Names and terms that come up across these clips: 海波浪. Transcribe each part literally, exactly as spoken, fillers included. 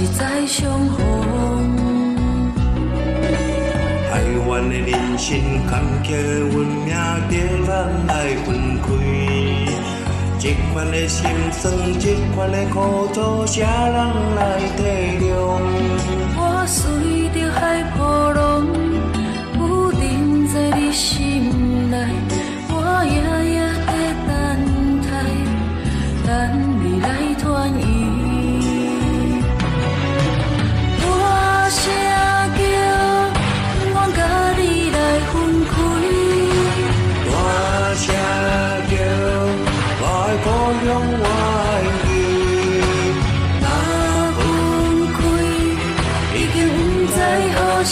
是再相逢。台湾的人生坎坷，运命中咱来分开。这款的心酸，这款的苦楚，谁人来体谅？我随着海波浪，有人在你心内，我夜夜在等待，等你来传伊。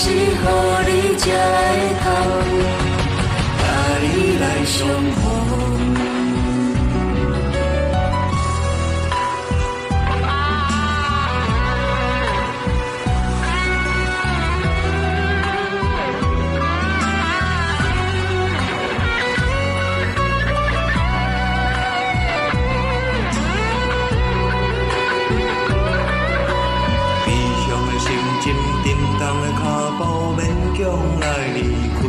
是乎你才会通，甲你来相逢。悲伤的心情，沉重的脚。 勉强来离开，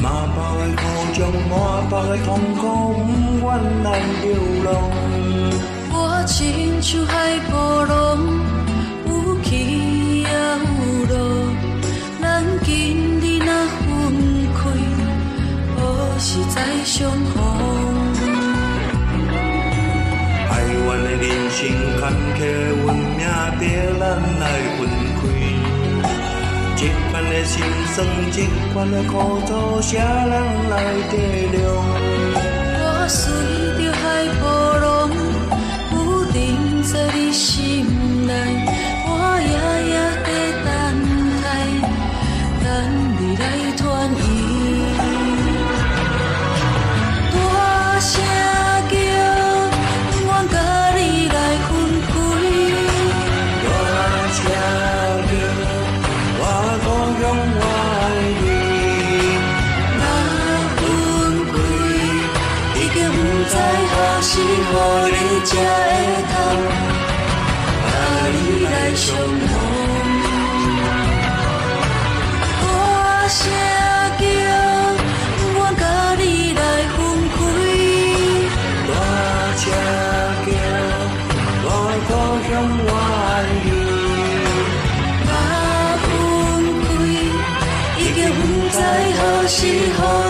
麻木的苦衷，满腹的痛苦，不愿来流浪。我亲像海波浪，有起也有落，咱今日若分开，何时再相逢？海湾的人生坎坷，运命逼咱来分开。 这款的心酸，这款的苦楚，谁人来体谅？我随着海波浪，有人在你心内，我夜夜在等待，等你来传伊。大声叫，我甲你来分开。大声。 是乎你才会通，甲你来相逢。大声叫，我甲你来分开。大声叫，我的故乡我的伊。若分开，已经不知何时何。